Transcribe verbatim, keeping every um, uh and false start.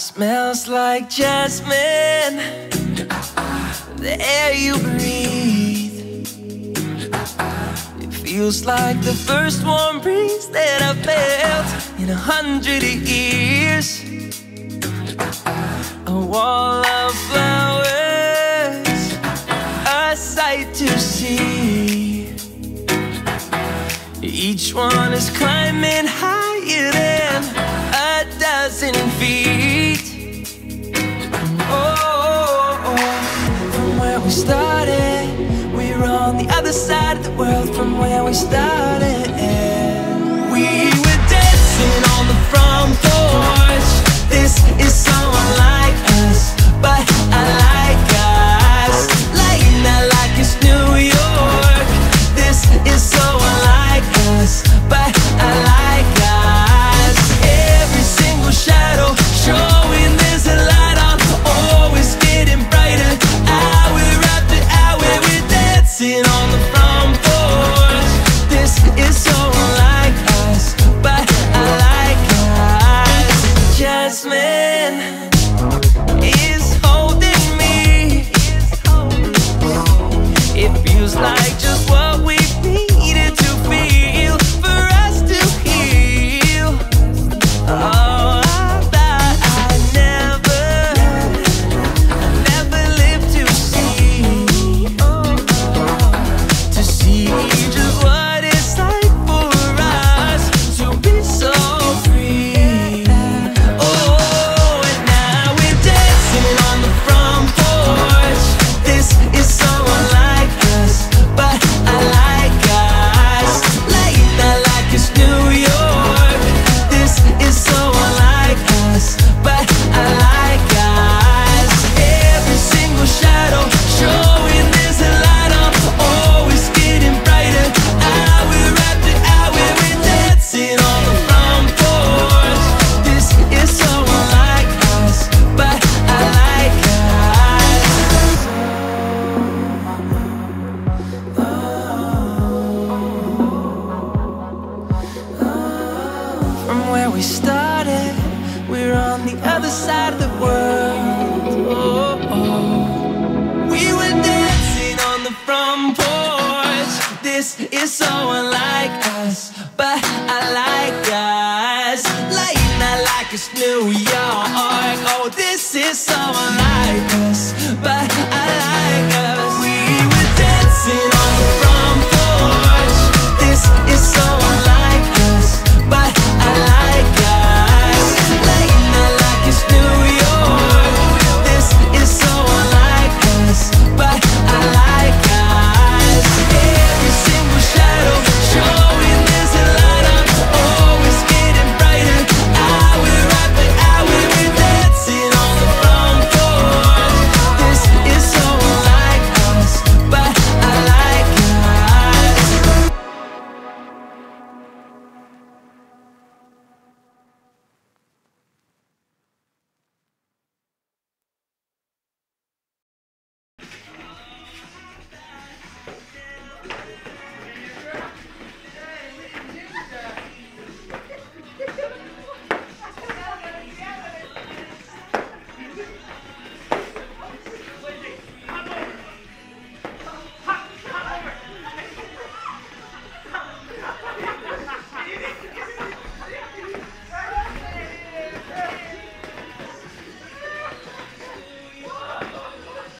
Smells like jasmine, the air you breathe. It feels like the first warm breeze that I felt in a hundred years. A wall of flowers, a sight to see. Each one is climbing higher than a dozen feet. Oh, oh, oh. From where we started, we were on the other side of the world. From where we started, we were dancing on the front porch. This is someone like us, but I like us. Like not like it's New York. This is so unlike us, but I like us. Every single shadow showing there's a light on, always getting brighter. Hour after hour we're dancing on the front porch. This is so unlike us, but I like us. Jasmine is holding me. It feels like just what we needed to feel for us to heal. Oh, I thought I never, I never lived to see, to see just what it's like for us to be so free. Oh, and now we're dancing on the front porch. This is so unlike us, but I like us. Like not like it's New York. This is so unlike us, but I like us. Every single shadow showing there's a light on, always getting brighter. Hour after hour we're dancing on the front porch. This is so unlike us, but I like us. From where we started, we're on the other side of the world. Oh, oh. We were dancing on the front porch. This is so unlike us, but I like us. Like not like it's New York. Oh, this is so unlike.